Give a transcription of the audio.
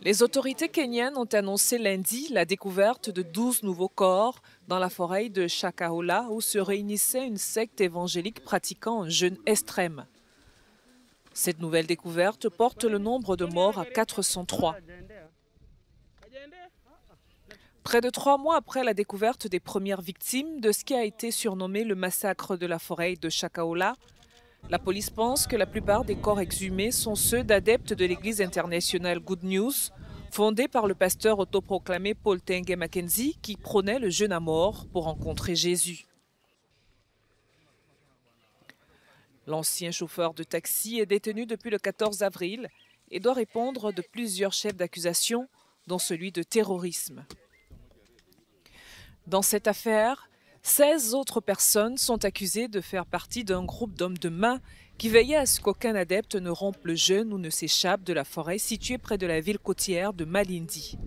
Les autorités kenyanes ont annoncé lundi la découverte de 12 nouveaux corps dans la forêt de Shakahola où se réunissait une secte évangélique pratiquant un jeûne extrême. Cette nouvelle découverte porte le nombre de morts à 403. Près de 3 mois après la découverte des premières victimes de ce qui a été surnommé le massacre de la forêt de Shakahola, la police pense que la plupart des corps exhumés sont ceux d'adeptes de l'église internationale Good News, fondée par le pasteur autoproclamé Paul Tenge Mackenzie, qui prônait le jeûne à mort pour rencontrer Jésus. L'ancien chauffeur de taxi est détenu depuis le 14 avril et doit répondre de plusieurs chefs d'accusation, dont celui de terrorisme. Dans cette affaire, 16 autres personnes sont accusées de faire partie d'un groupe d'hommes de main qui veillait à ce qu'aucun adepte ne rompe le jeûne ou ne s'échappe de la forêt située près de la ville côtière de Malindi.